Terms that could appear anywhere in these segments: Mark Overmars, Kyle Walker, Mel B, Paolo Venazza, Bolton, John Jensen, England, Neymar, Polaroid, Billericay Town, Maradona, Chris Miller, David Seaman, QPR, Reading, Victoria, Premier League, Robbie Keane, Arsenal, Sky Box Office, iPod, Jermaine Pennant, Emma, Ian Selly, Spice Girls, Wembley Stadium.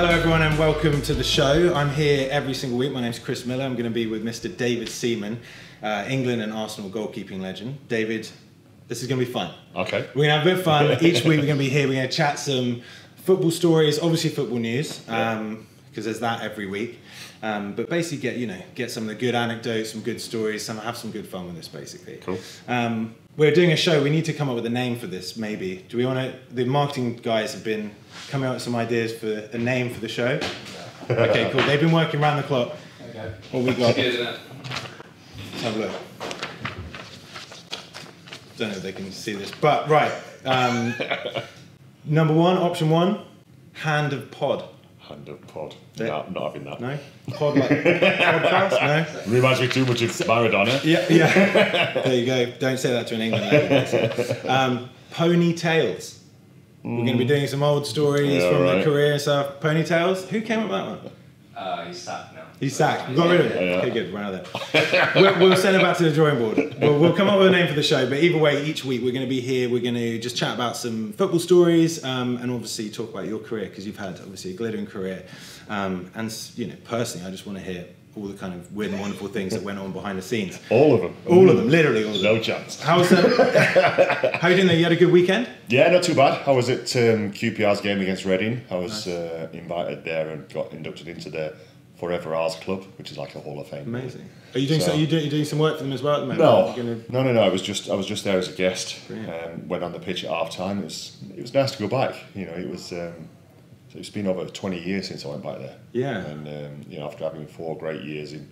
Hello everyone and welcome to the show. I'm here every single week. My name's Chris Miller. I'm going to be with Mr. David Seaman, England and Arsenal goalkeeping legend. David, this is going to be fun. Okay. We're going to have a bit of fun. Each week we're going to be here. We're going to chat some football stories, obviously football news, because there's that every week. But basically get some of the good anecdotes, some good stories, have some good fun with this basically. Cool. We're doing a show. We need to come up with a name for this, maybe. Do we want to... The marketing guys have been coming up with some ideas for a name for the show. Yeah. Okay, cool. They've been working round the clock. Okay. What we got? Good, isn't it? Let's have a look. Don't know if they can see this, but right. Number one, option one, Hand of Pod. Hand of Pod. No, I'm not having that. No? Pod like podcast? No? Reminds me too much of Maradona. Yeah. There you go. Don't say that to an England. Ponytails. We're going to be doing some old stories from their career and stuff. Ponytails. Who came up with that one? He's sacked now. He's sacked. Got rid of it. Okay, good. We're out of there. We'll send it back to the drawing board. We'll come up with a name for the show. But either way, each week we're going to be here. We're going to just chat about some football stories and obviously talk about your career because you've had obviously a glittering career. And you know, personally, I just want to hear all the kind of weird and wonderful things that went on behind the scenes. All of them. All of them. Literally all of them. No chance. How was that? How are you doing there? You had a good weekend? Yeah, not too bad. I was at QPR's game against Reading. I was invited there and got inducted into the Forever Ours Club, which is like a Hall of Fame. Amazing. Are you doing so, you doing some work for them as well at the moment? No. No. I was just there as a guest. Went on the pitch at half time. It was nice to go back. You know, it was it's been over 20 years since I went back there. Yeah. And you know, after having 4 great years in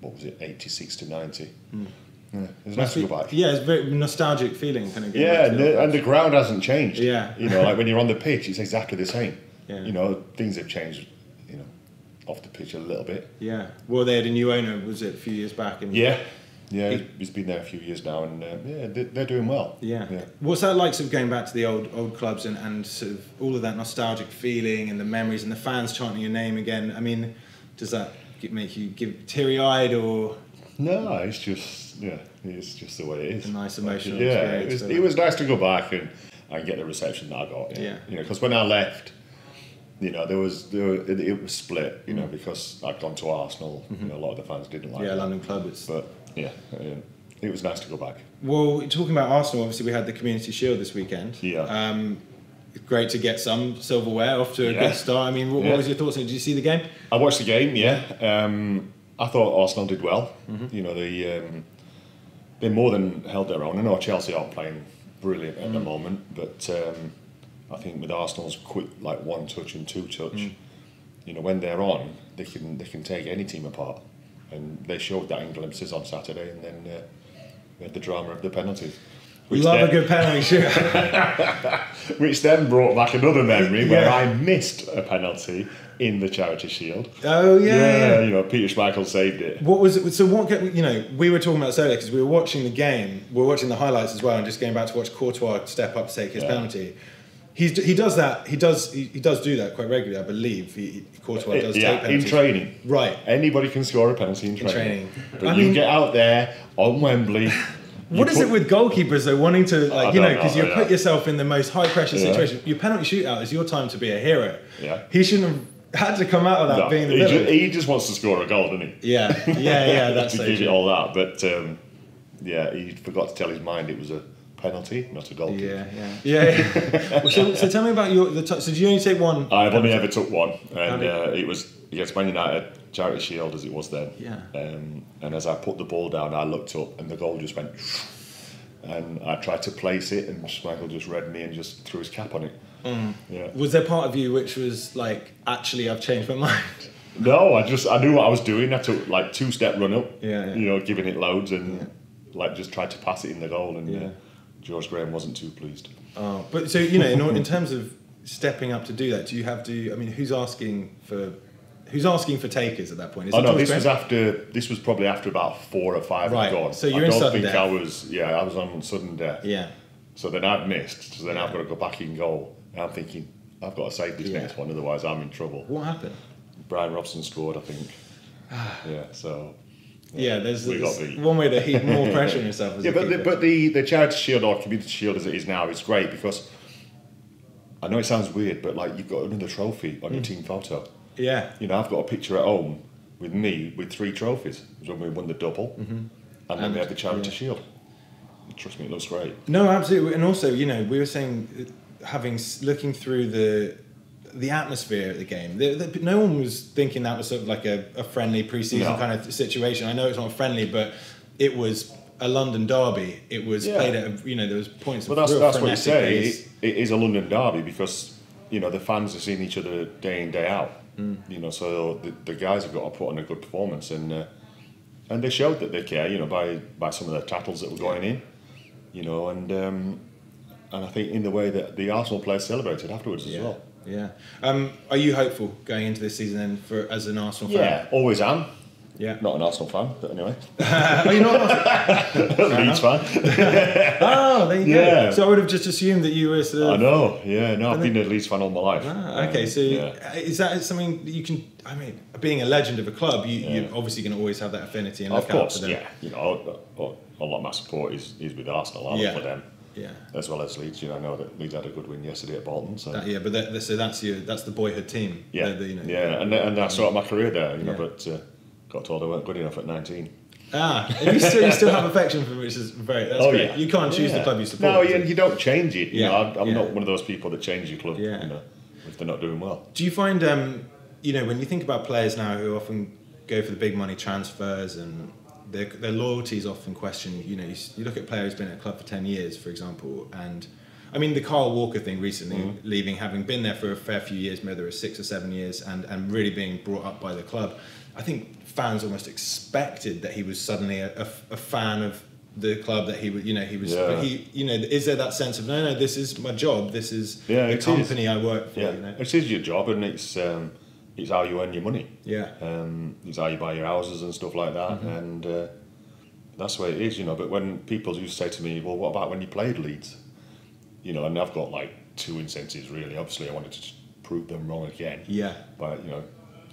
what was it, 86 to 90. Mm. Yeah, it was nice to go back. Yeah, it's a very nostalgic feeling kind of. Yeah, and the ground hasn't changed. Yeah. You know, like when you're on the pitch, it's exactly the same. Yeah. You know, things have changed, you know, off the pitch a little bit. Yeah. Well, they had a new owner, was it, a few years back? And yeah. Yeah, he's been there a few years now, and yeah, they're doing well. Yeah. What's that like, sort of going back to the old clubs and sort of all of that nostalgic feeling and the memories and the fans chanting your name again? I mean, does that make you teary-eyed or? No, it's just it's just the way it is. A nice emotional experience. It was nice to go back and get the reception that I got. Yeah. You know, because when I left, you know, it was split. You know, because I'd gone to Arsenal. Mm-hmm. You know, a lot of the fans didn't like. Yeah, London club. Yeah, it was nice to go back. Well, talking about Arsenal, obviously we had the Community Shield this weekend. Yeah. Great to get some silverware off to a good start. I mean, what was your thoughts on it? Did you see the game? I watched the game, yeah. I thought Arsenal did well. Mm-hmm. You know, they more than held their own. I know Chelsea aren't playing brilliant at the moment, but I think with Arsenal's quick, like, one touch and two touch, you know, when they're on, they can take any team apart. And they showed that in glimpses on Saturday, and then we had the drama of the penalties. We love a good penalty shoot. Which then brought back another memory where I missed a penalty in the Charity Shield. Oh yeah. You know, Peter Schmeichel saved it. What was it? So what? You know, we were talking about this earlier because we were watching the game. We were watching the highlights as well, and just going back to watch Courtois step up to take his penalty. He does that. He does do that quite regularly, I believe. Courtois does take penalties. In training. Right. Anybody can score a penalty in training. But I mean, get out there on Wembley. What is it with goalkeepers though, wanting to, like, you know, because you put yourself in the most high pressure situation. Your penalty shootout is your time to be a hero. Yeah. He shouldn't have had to come out of that being the villain. He just wants to score a goal, doesn't he? Yeah. That's so give it all that, but yeah, he forgot to tell his mind it was a penalty, not a goal. Yeah. So tell me about so did you only take one? I've only ever took one, and it was against Man United, Charity Shield as it was then. Yeah. And as I put the ball down, I looked up, and the goal just went, and I tried to place it, and Schmeichel just read me and just threw his cap on it. Mm. Yeah. Was there part of you which was like, actually, I've changed my mind? No, I knew what I was doing. I took like 2-step run up. Yeah. You know, giving it loads and like just tried to pass it in the goal and. Yeah. George Graham wasn't too pleased. Oh, but so, you know, in terms of stepping up to do that, do you have to? I mean, who's asking for takers at that point? This was probably after about 4 or 5. Right. Gone. So you're in sudden death. I was on sudden death. Yeah. So then I'd missed. So then I've got to go back in goal. And I'm thinking I've got to save this next one, otherwise I'm in trouble. What happened? Brian Robson scored, I think. So. Yeah, there's one way to heap more pressure on yourself. But the Charity Shield or Community Shield as it is now is great because I know it sounds weird, but like, you've got another trophy on your team photo. Yeah. You know, I've got a picture at home with me with 3 trophies. It was when we won the double, and then we had the Charity Shield. Trust me, it looks great. No, absolutely. And also, you know, we were saying, looking through the atmosphere at the game, no one was thinking that was sort of like a friendly pre-season kind of situation. I know it's not friendly, but it was a London derby. It was played at, you know, there was points of that's what you say. It is a London derby because, you know, the fans have seen each other day in, day out. You know, so the guys have got to put on a good performance, and they showed that they care, you know, by some of the tackles that were going in, you know, and I think in the way that the Arsenal players celebrated afterwards as well. Yeah. Are you hopeful going into this season then as an Arsenal fan? Yeah, always am. Yeah. Not an Arsenal fan, but anyway. Are you not an Arsenal fan? Leeds fan. Oh, there you go. So I would have just assumed that you were sort of... I know, yeah. No, I've been a Leeds fan all my life. Ah, okay, so is that something you can... I mean, being a legend of a club, you're obviously going to always have that affinity and look out for them. Of course, yeah. You know, a lot of my support is with Arsenal. I look for them. Yeah. As well as Leeds, you know, I know that Leeds had a good win yesterday at Bolton. So but so that's the boyhood team. Yeah, you know, and that's sort of my career there, you know. But got told I weren't good enough at 19. Ah, and you still have affection for them, which is great. Yeah. You can't choose the club you support. No, you don't change it. You know, I'm not one of those people that change your club. Yeah. You know, if they're not doing well. Do you find, you know, when you think about players now who often go for the big money transfers and their loyalty is often questioned. You know, you look at a player who's been at a club for 10 years, for example, and I mean the Kyle Walker thing recently, leaving, having been there for a fair few years, maybe there were 6 or 7 years, and really being brought up by the club. I think fans almost expected that he was suddenly a fan of the club, that he would, you know, he was, you know, is there that sense of no, this is my job, this is the company I work for. Yeah. You know? It is your job, and it's how you earn your money. Yeah. It's how you buy your houses and stuff like that, and that's the way it is, you know. But when people do say to me, well, what about when you played Leeds? You know, and I've got like 2 incentives really. Obviously, I wanted to prove them wrong again. Yeah. But you know,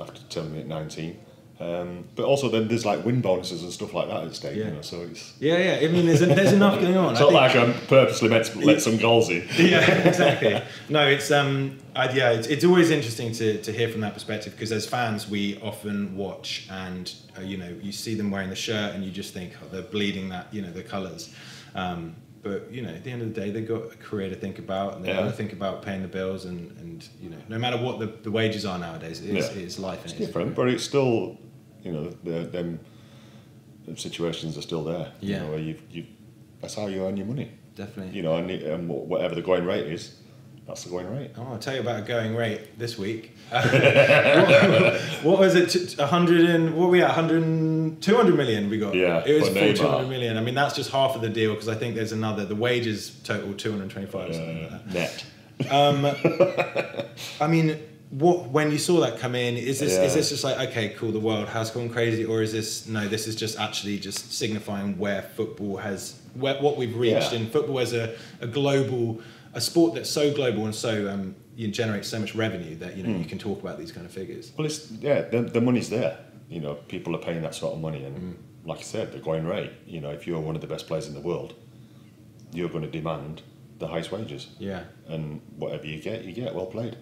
after telling me at 19. But also then there's like win bonuses and stuff like that at stake, you know, so it's... Yeah, I mean, there's enough going on. It's not like I'm purposely meant to let some goals in. Yeah, exactly. No, it's, it's always interesting to hear from that perspective, because as fans we often watch and, you know, you see them wearing the shirt and you just think, oh, they're bleeding that, you know, the colours. But, you know, at the end of the day, they've got a career to think about, and they've got to think about paying the bills, and you know, no matter what the wages are nowadays, it is life. It's different, but it's still, you know, them situations are still there. Yeah. You know, where that's how you earn your money. Definitely. You know, and whatever the going rate is, that's the going rate. Oh, I'll tell you about a going rate this week. What was it? 100 and what were we at? 200 million we got. Yeah, it was 400 million. I mean, that's just half of the deal, because I think there's the wages total 225 or something like that. Net. I mean, when you saw that come in, is this just like, okay, cool, the world has gone crazy, or is this this is just actually just signifying where football has what we've reached in football as a global. A sport that's so global and so you generate so much revenue that you can talk about these kind of figures. Well, it's the money's there. You know, people are paying that sort of money, and like I said, the going rate. You know, if you're one of the best players in the world, you're going to demand the highest wages. Yeah. And whatever you get well played.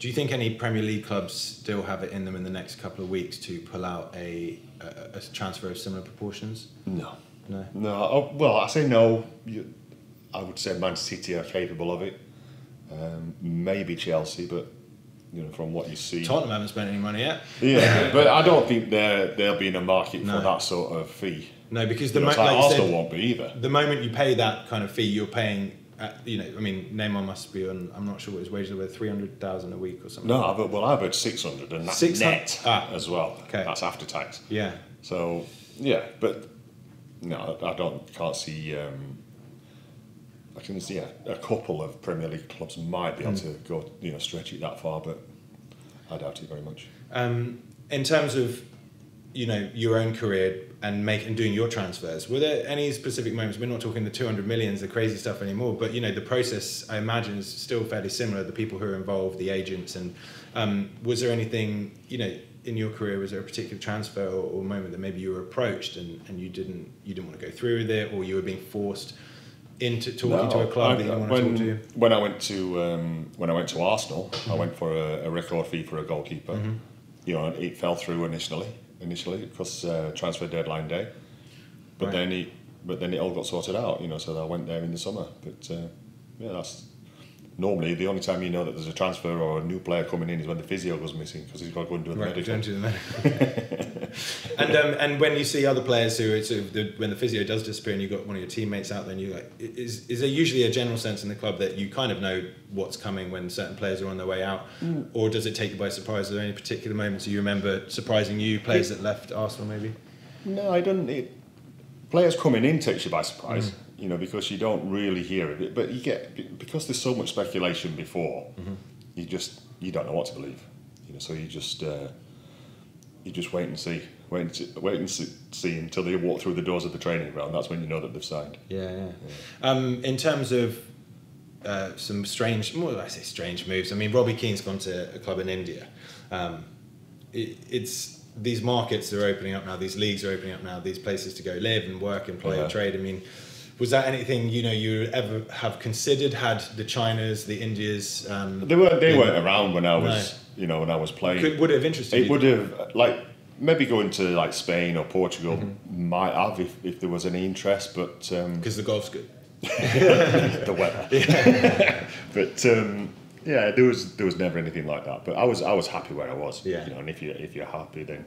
Do you think any Premier League clubs still have it in them in the next couple of weeks to pull out a transfer of similar proportions? No. No. Well, I say no. I would say Man City are capable of it. Maybe Chelsea, but you know, from what you see, Tottenham haven't spent any money yet. Yeah, but I don't think they'll be in a market for that sort of fee. No, because Arsenal won't be either. The moment you pay that kind of fee, you're paying. You know, I mean, Neymar must be on. I'm not sure what his wages were. 300,000 a week or something. No, like I've heard 600, and that's net as well. Okay, that's after tax. Yeah. So yeah, but no, can't see. I can see a couple of Premier League clubs might be able to go, you know, stretch it that far, but I doubt it very much. In terms of, you know, your own career and doing your transfers, were there any specific moments? We're not talking the 200 millions, the crazy stuff anymore, but you know, the process I imagine is still fairly similar. The people who are involved, the agents, and was there anything, you know, in your career, was there a particular transfer or moment that maybe you were approached and you didn't want to go through with it, or you were being forced into talking to a club that you want to talk to? When I went to Arsenal, mm-hmm. I went for a record fee for a goalkeeper. Mm-hmm. You know, it fell through initially because transfer deadline day, but then it all got sorted out. You know, so I went there in the summer. But yeah, that's normally the only time you know that there's a transfer or a new player coming in is when the physio goes missing, because he's got to go and do the medical. And when you see other players who, when the physio does disappear and you've got one of your teammates out, then you like, is there usually a general sense in the club that you kind of know what's coming when certain players are on their way out, or does it take you by surprise? Are there any particular moments you remember surprising you, players that left Arsenal maybe? No, I don't. Players coming in takes you by surprise. Mm. You know, because you don't really hear it, but you get, because there's so much speculation before, mm-hmm. you don't know what to believe. You know, so you just wait and see until they walk through the doors of the training ground. That's when you know that they've signed. Yeah. In terms of some strange, more I say strange moves. I mean, Robbie Keane's gone to a club in India. These markets are opening up now. These leagues are opening up now. These places to go live and work and play and trade. I mean. Was that anything you ever have considered? Had the Chinas, the Indias? They weren't around when I was, when I was playing. Would it have interested you? It would have, maybe going to Spain or Portugal might have if there was any interest, but because the golf's good, the weather. Yeah. But there was never anything like that. But I was happy where I was. Yeah. You know, and if you're happy, then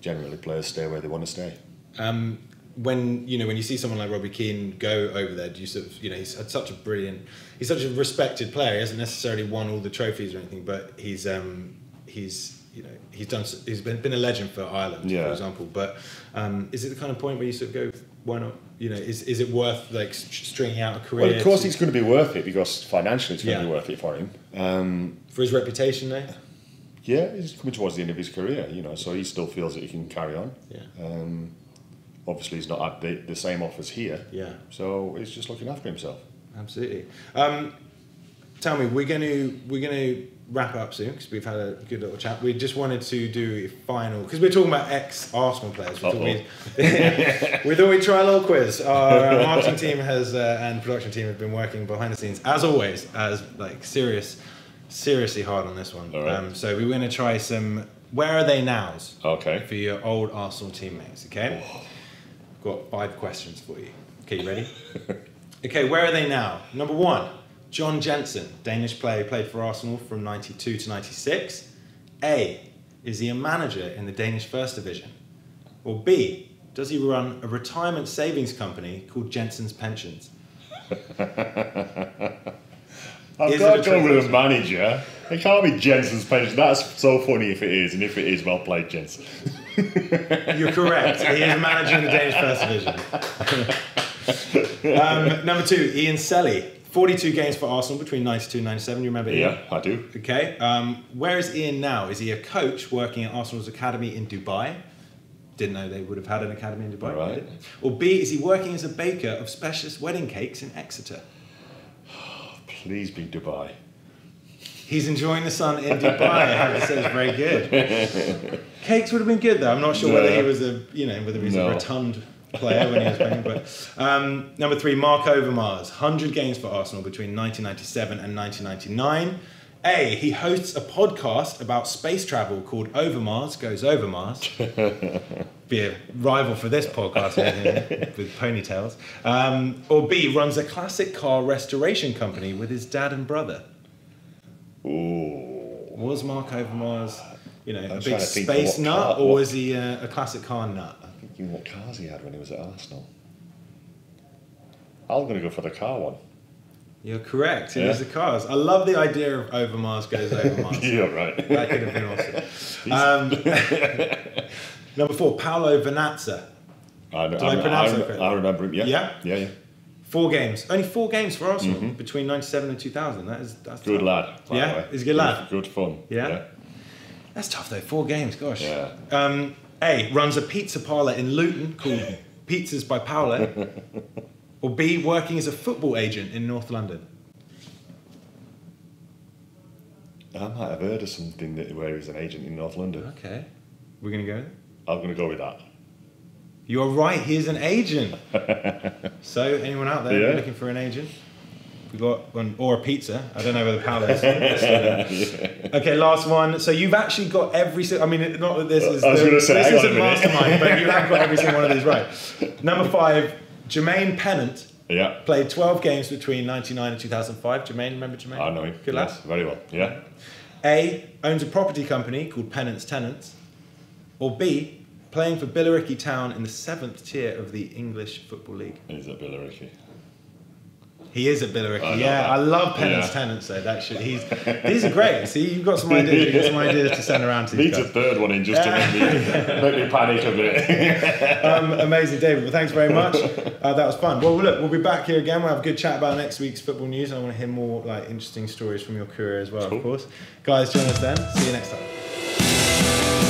generally players stay where they want to stay. When you see someone like Robbie Keane go over there, do you sort of, he's such a respected player. He hasn't necessarily won all the trophies or anything, but he's been a legend for Ireland, for example. But is it the kind of point where you sort of go, why not? You know, is it worth stringing out a career? Well, of course, it's going to be worth it, because financially it's going to be worth it for him. For his reputation, though. Yeah, he's coming towards the end of his career, so he still feels that he can carry on. Yeah. Obviously, he's not had the same offers here. Yeah. So he's just looking after himself. Absolutely. Tell me, we're going to wrap up soon because we've had a good little chat. We just wanted to do a final, because we're talking about ex-Arsenal players. We thought we'd try a little quiz. Our marketing team and production team have been working behind the scenes, as always, seriously hard on this one. All right. So we're going to try some where are they nows? Okay. For your old Arsenal teammates. Okay. Whoa. Got 5 questions for you. Okay, you ready? Okay, where are they now? Number 1, John Jensen, Danish player who played for Arsenal from 92 to 96. A, is he a manager in the Danish First Division? Or B, does he run a retirement savings company called Jensen's Pensions? I've got to go with a manager. It can't be Jensen's Pensions. That's so funny if it is, and if it is, well played, Jensen. You're correct. He is a manager in the Danish First Division. Number 2, Ian Selly. 42 games for Arsenal between 92 and 97. You remember Ian? Yeah, I do. Okay. Where is Ian now? Is he a coach working at Arsenal's academy in Dubai? Didn't know they would have had an academy in Dubai. Right. Or B, is he working as a baker of specialist wedding cakes in Exeter? Please be Dubai. He's enjoying the sun in Dubai. I have to say, it's very good. Cakes would have been good, though. I'm not sure whether he was a rotund player when he was playing. But number 3, Mark Overmars, 100 games for Arsenal between 1997 and 1999. A, he hosts a podcast about space travel called Overmars Goes Overmars. Be a rival for this podcast with ponytails. Or B, runs a classic car restoration company with his dad and brother. Ooh. Was Mark Overmars, a big space nut, or was he a classic car nut? I'm thinking what cars he had when he was at Arsenal. I'm going to go for the car one. You're correct. He was the cars. I love the idea of Overmars Goes Overmars. You're right. That could have been awesome. Number 4, Paolo Venazza. Did I pronounce it correctly? I remember him. Yeah. 4 games, only 4 games for Arsenal between 97 and 2000. That's good tough. Lad. Yeah, he's a good lad. Good fun. Yeah, that's tough though. 4 games, gosh. Yeah. A, runs a pizza parlour in Luton called Pizzas by Paolo, or B, working as a football agent in North London. I might have heard of something where he was an agent in North London. Okay, we're gonna go. I'm gonna go with that. You're right, he is an agent. So anyone out there looking for an agent? We've got one, or a pizza. I don't know where the Paolo is. Okay, last one. So you've actually got every single, I mean, not that this is, this isn't mastermind, but you have got every single one of these right. Number 5, Jermaine Pennant. Yeah. Played 12 games between 1999 and 2005. Jermaine, remember Jermaine? I know him. Good lad. Very well, yeah. A, owns a property company called Pennant's Tenants. Or B, playing for Billericay Town in the 7th tier of the English Football League. He's at Billericay. He is at Billericay. I love Pennant's Tenants though. That shit, these are great. See, you've got some ideas. You've got some ideas to send around to these guys. Needs a third one in just to make me panic a bit. Amazing, David. Well, thanks very much. That was fun. Well, look, we'll be back here again. We'll have a good chat about next week's football news. I want to hear more like interesting stories from your career as well, of course. Guys, join us then. See you next time.